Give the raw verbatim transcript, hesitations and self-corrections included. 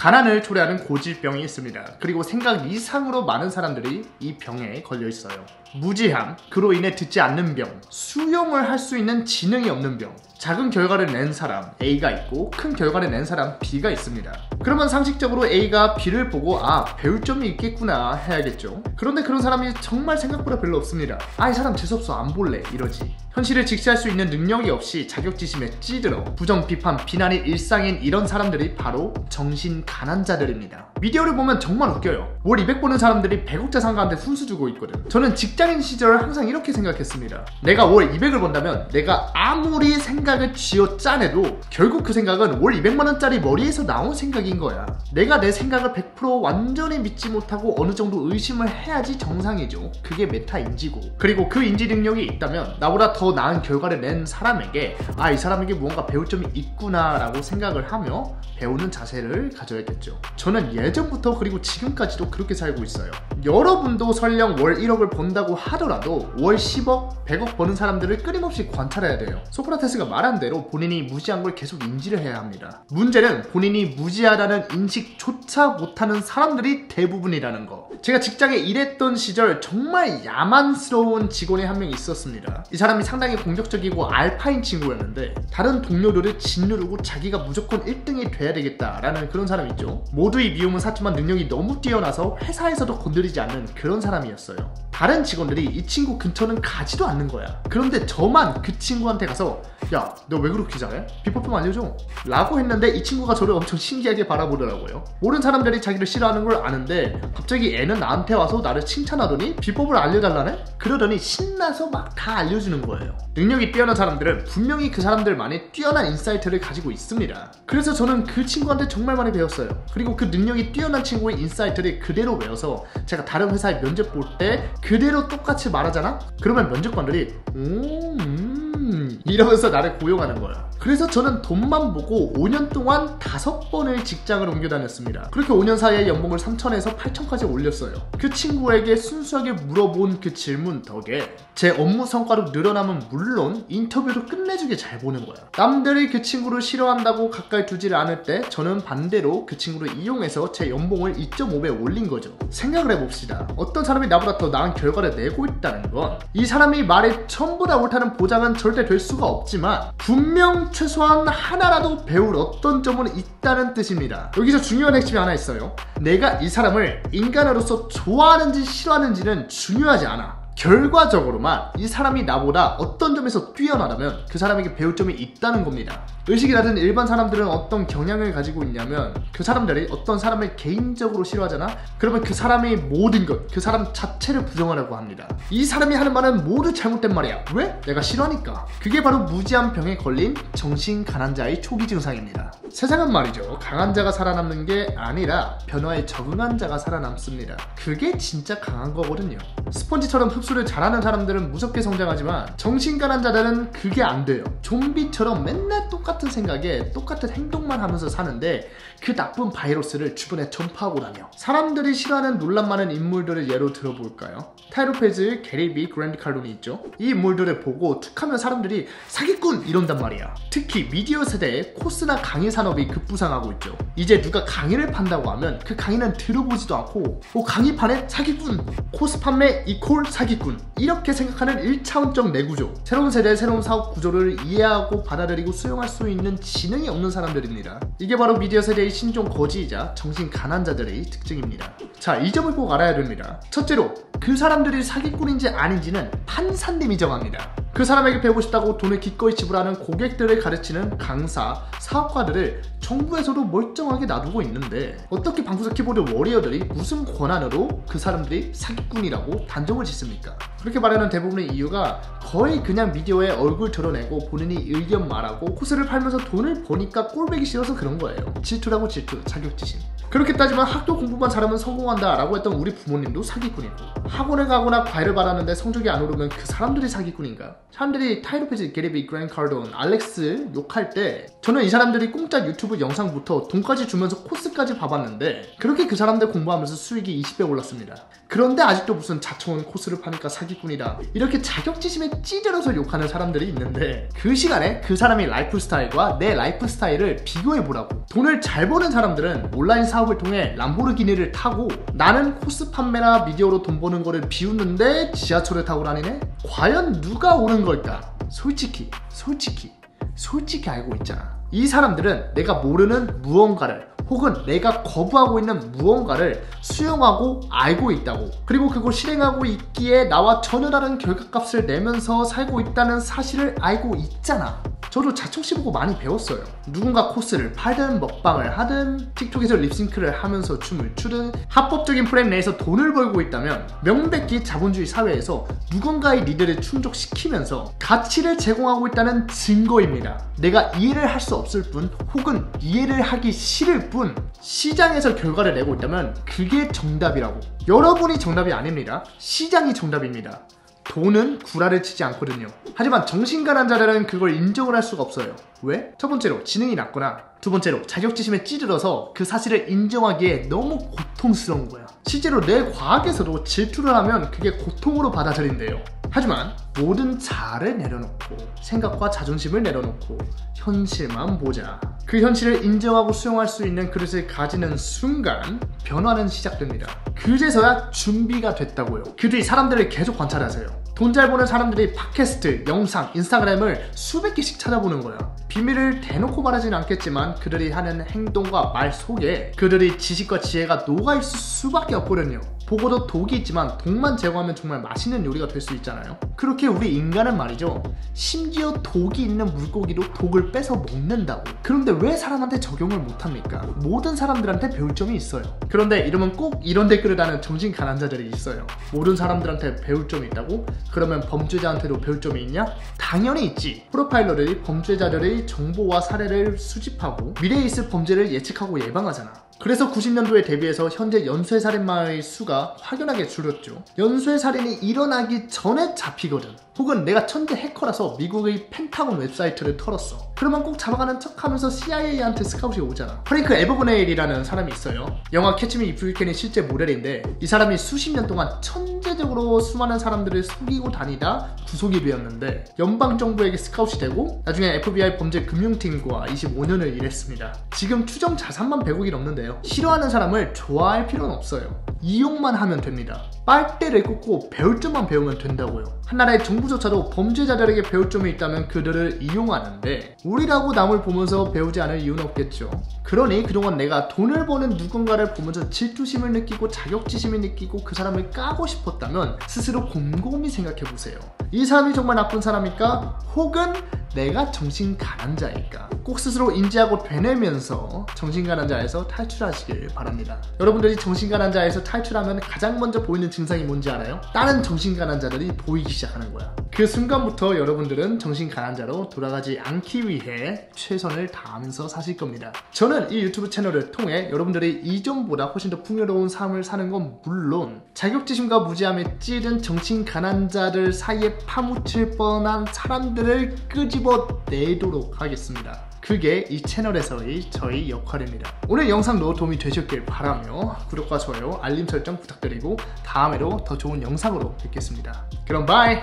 가난을 초래하는 고질병이 있습니다. 그리고 생각 이상으로 많은 사람들이 이 병에 걸려 있어요. 무지함, 그로 인해 듣지 않는 병, 수용을 할 수 있는 지능이 없는 병, 작은 결과를 낸 사람 A가 있고 큰 결과를 낸 사람 B가 있습니다. 그러면 상식적으로 A가 B를 보고 아, 배울 점이 있겠구나 해야겠죠. 그런데 그런 사람이 정말 생각보다 별로 없습니다. 아, 이 사람 재수없어, 안 볼래 이러지. 현실을 직시할 수 있는 능력이 없이 자격지심에 찌들어 부정, 비판, 비난이 일상인 이런 사람들이 바로 정신 가난자들입니다. 미디어를 보면 정말 웃겨요. 월 이백 버는 사람들이 백억자 상가한테 훈수 주고 있거든. 저는 직장인 시절 항상 이렇게 생각했습니다. 내가 월 이백을 번다면 내가 아무리 생각을 쥐어짜내도 결국 그 생각은 월 이백만 원짜리 머리에서 나온 생각인 거야. 내가 내 생각을 백 퍼센트 완전히 믿지 못하고 어느 정도 의심을 해야지 정상이죠. 그게 메타인지고, 그리고 그 인지 능력이 있다면 나보다 더 더 나은 결과를 낸 사람에게 아, 이 사람에게 무언가 배울 점이 있구나 라고 생각을 하며 배우는 자세를 가져야겠죠. 저는 예전부터 그리고 지금까지도 그렇게 살고 있어요. 여러분도 설령 월 일억을 번다고 하더라도 월 십억, 백억 버는 사람들을 끊임없이 관찰해야 돼요. 소크라테스가 말한 대로 본인이 무지한 걸 계속 인지를 해야 합니다. 문제는 본인이 무지하다는 인식조차 못하는 사람들이 대부분이라는 거. 제가 직장에 일했던 시절 정말 야만스러운 직원이 한 명 있었습니다. 이 사람이 상당히 공격적이고 알파인 친구였는데 다른 동료들을 짓누르고 자기가 무조건 일 등이 돼야 되겠다라는 그런 사람 있죠. 모두의 미움은 샀지만 능력이 너무 뛰어나서 회사에서도 건드리지 않는 그런 사람이었어요. 다른 직원들이 이 친구 근처는 가지도 않는 거야. 그런데 저만 그 친구한테 가서 야, 너 왜 그렇게 잘해? 비법 좀 알려줘 라고 했는데 이 친구가 저를 엄청 신기하게 바라보더라고요. 모든 사람들이 자기를 싫어하는 걸 아는데 갑자기 애는 나한테 와서 나를 칭찬하더니 비법을 알려달라네? 그러더니 신나서 막 다 알려주는 거예요. 능력이 뛰어난 사람들은 분명히 그 사람들만의 뛰어난 인사이트를 가지고 있습니다. 그래서 저는 그 친구한테 정말 많이 배웠어요. 그리고 그 능력이 뛰어난 친구의 인사이트를 그대로 외워서 제가 다른 회사에 면접 볼 때 그대로 똑같이 말하잖아? 그러면 면접관들이 음, 음 이러면서 나를 고용하는 거야. 그래서 저는 돈만 보고 오 년 동안 다섯 번을 직장을 옮겨 다녔습니다. 그렇게 오 년 사이에 연봉을 삼천에서 팔천까지 올렸어요. 그 친구에게 순수하게 물어본 그 질문 덕에 제 업무 성과로 늘어남은 물론 인터뷰도 끝내주게 잘 보는 거야. 남들이 그 친구를 싫어한다고 가까이 두질 않을 때 저는 반대로 그 친구를 이용해서 제 연봉을 이 점 오 배 올린 거죠. 생각을 해봅시다. 어떤 사람이 나보다 더 나은 결과를 내고 있다는 건 이 사람이 말이 전부 다 옳다는 보장은 절대 될 수가 없지만 분명 최소한 하나라도 배울 어떤 점은 있다는 뜻입니다. 여기서 중요한 핵심이 하나 있어요. 내가 이 사람을 인간으로서 좋아하는지 싫어하는지는 중요하지 않아. 결과적으로만 이 사람이 나보다 어떤 점에서 뛰어나다면 그 사람에게 배울 점이 있다는 겁니다. 의식이 낮은 일반 사람들은 어떤 경향을 가지고 있냐면 그 사람들이 어떤 사람을 개인적으로 싫어하잖아? 그러면 그 사람의 모든 것, 그 사람 자체를 부정하려고 합니다. 이 사람이 하는 말은 모두 잘못된 말이야. 왜? 내가 싫어하니까. 그게 바로 무지한 병에 걸린 정신 가난자의 초기 증상입니다. 세상은 말이죠, 강한 자가 살아남는 게 아니라 변화에 적응한 자가 살아남습니다. 그게 진짜 강한 거거든요. 스펀지처럼 흡수 흡수를 잘하는 사람들은 무섭게 성장하지만 정신가난자들은 그게 안 돼요. 좀비처럼 맨날 똑같은 생각에 똑같은 행동만 하면서 사는데 그 나쁜 바이러스를 주변에 전파하고 다녀. 사람들이 싫어하는 논란 많은 인물들을 예로 들어볼까요? 타일러 페리, 게리 비, 그랜트 칼돈이 있죠. 이 인물들을 보고 툭하면 사람들이 사기꾼 이런단 말이야. 특히 미디어 세대에 코스나 강의 산업이 급부상하고 있죠. 이제 누가 강의를 판다고 하면 그 강의는 들어보지도 않고 어, 강의판에 사기꾼, 코스 판매 이퀄 사기꾼 이렇게 생각하는 일차원적 내구조. 새로운 세대의 새로운 사업 구조를 이해하고 받아들이고 수용할 수 있는 지능이 없는 사람들입니다. 이게 바로 미디어 세대의 신종 거지이자 정신 가난자들의 특징입니다. 자, 이 점을 꼭 알아야 됩니다. 첫째로, 그 사람들이 사기꾼인지 아닌지는 판사님이 정합니다. 그 사람에게 배우고 싶다고 돈을 기꺼이 지불하는 고객들을 가르치는 강사, 사업가들을 정부에서도 멀쩡하게 놔두고 있는데 어떻게 방구석 키보드 워리어들이 무슨 권한으로 그 사람들이 사기꾼이라고 단정을 짓습니까? 그렇게 말하는 대부분의 이유가 거의 그냥 미디어에 얼굴 드러내고 본인이 의견 말하고 코스를 팔면서 돈을 버니까 꼴배기 싫어서 그런 거예요. 질투라고 질투, 자격지심. 그렇게 따지면 학교 공부만 잘하면 성공한다 라고 했던 우리 부모님도 사기꾼이고 학원을 가거나 과외를 받았는데 성적이 안 오르면 그 사람들이 사기꾼인가요? 사람들이 타일러 페리, 게리 비, 그랜트 카르돈, 알렉스 욕할 때 저는 이 사람들이 공짜 유튜브 영상부터 돈까지 주면서 코스까지 봐봤는데 그렇게 그 사람들 공부하면서 수익이 이십 배 올랐습니다. 그런데 아직도 무슨 자청운 코스를 파니까 사기꾼이다 이렇게 자격지심에 찌들어서 욕하는 사람들이 있는데 그 시간에 그 사람의 라이프 스타일과 내 라이프 스타일을 비교해보라고. 돈을 잘 버는 사람들은 온라인 사업을 통해 람보르기니를 타고 나는 코스 판매나 미디어로 돈 버는 거를 비웃는데 지하철을 타고 다니네? 과연 누가 옳은 걸까? 솔직히 솔직히 솔직히 알고 있잖아. 이 사람들은 내가 모르는 무언가를 혹은 내가 거부하고 있는 무언가를 수용하고 알고 있다고, 그리고 그걸 실행하고 있기에 나와 전혀 다른 결과값을 내면서 살고 있다는 사실을 알고 있잖아. 저도 자청씨 보고 많이 배웠어요. 누군가 코스를 팔든 먹방을 하든 틱톡에서 립싱크를 하면서 춤을 추든 합법적인 프레임 내에서 돈을 벌고 있다면 명백히 자본주의 사회에서 누군가의 니드를 충족시키면서 가치를 제공하고 있다는 증거입니다. 내가 이해를 할 수 없을 뿐 혹은 이해를 하기 싫을 뿐 시장에서 결과를 내고 있다면 그게 정답이라고. 여러분이 정답이 아닙니다. 시장이 정답입니다. 돈은 구라를 치지 않거든요. 하지만 정신가난자들은 그걸 인정을 할 수가 없어요. 왜? 첫 번째로 지능이 낮거나 두 번째로 자격지심에 찌들어서 그 사실을 인정하기에 너무 고통스러운 거야. 실제로 내 과학에서도 질투를 하면 그게 고통으로 받아들인대요. 하지만 모든 자아를 내려놓고 생각과 자존심을 내려놓고 현실만 보자. 그 현실을 인정하고 수용할 수 있는 그릇을 가지는 순간 변화는 시작됩니다. 그제서야 준비가 됐다고요. 그 뒤 사람들을 계속 관찰하세요. 돈 잘 버는 사람들이 팟캐스트, 영상, 인스타그램을 수백 개씩 찾아보는 거야. 비밀을 대놓고 말하진 않겠지만 그들이 하는 행동과 말 속에 그들의 지식과 지혜가 녹아있을 수밖에 없거든요. 보고도 독이 있지만 독만 제거하면 정말 맛있는 요리가 될 수 있잖아요. 그렇게 우리 인간은 말이죠, 심지어 독이 있는 물고기도 독을 빼서 먹는다고. 그런데 왜 사람한테 적용을 못합니까? 모든 사람들한테 배울 점이 있어요. 그런데 이러면 꼭 이런 댓글을 다는 정신 가난자들이 있어요. 모든 사람들한테 배울 점이 있다고? 그러면 범죄자한테도 배울 점이 있냐? 당연히 있지. 프로파일러들이 범죄자들의 정보와 사례를 수집하고 미래에 있을 범죄를 예측하고 예방하잖아. 그래서 구십 년도에 대비해서 현재 연쇄살인마의 수가 확연하게 줄었죠. 연쇄살인이 일어나기 전에 잡히거든. 혹은 내가 천재 해커라서 미국의 펜타곤 웹사이트를 털었어. 그러면 꼭 잡아가는 척하면서 씨아이에이한테 스카웃이 오잖아. 프랭크 에버그네일이라는 사람이 있어요. 영화 캐치 미 이프 유 캔의 실제 모델인데 이 사람이 수십 년 동안 천재적으로 수많은 사람들을 속이고 다니다 구속이 되었는데 연방정부에게 스카웃이 되고 나중에 에프비아이 범죄금융팀과 이십오 년을 일했습니다. 지금 추정 자산만 백억이 넘는데요. 싫어하는 사람을 좋아할 필요는 없어요. 이용만 하면 됩니다. 빨대를 꽂고 배울 점만 배우면 된다고요. 한 나라의 정부조차도 범죄자들에게 배울 점이 있다면 그들을 이용하는데 우리라고 남을 보면서 배우지 않을 이유는 없겠죠. 그러니 그동안 내가 돈을 버는 누군가를 보면서 질투심을 느끼고 자격지심을 느끼고 그 사람을 까고 싶었다면 스스로 곰곰이 생각해보세요. 이 사람이 정말 나쁜 사람일까? 혹은 내가 정신가난자일까? 꼭 스스로 인지하고 되뇌면서 정신가난자에서 탈출하시길 바랍니다. 여러분들이 정신가난자에서 탈출하면 가장 먼저 보이는 증상이 뭔지 알아요? 다른 정신가난자들이 보이기 시작하는 거야. 그 순간부터 여러분들은 정신가난자로 돌아가지 않기 위해 최선을 다하면서 사실 겁니다. 저는 이 유튜브 채널을 통해 여러분들이 이전보다 훨씬 더 풍요로운 삶을 사는 건 물론 자격지심과 무지함에 찌든 정신가난자들 사이에 파묻힐 뻔한 사람들을 끄집어 내도록 하겠습니다. 그게 이 채널에서의 저희 역할입니다. 오늘 영상도 도움이 되셨길 바라며 구독과 좋아요, 알림 설정 부탁드리고 다음에도 더 좋은 영상으로 뵙겠습니다. 그럼 바이!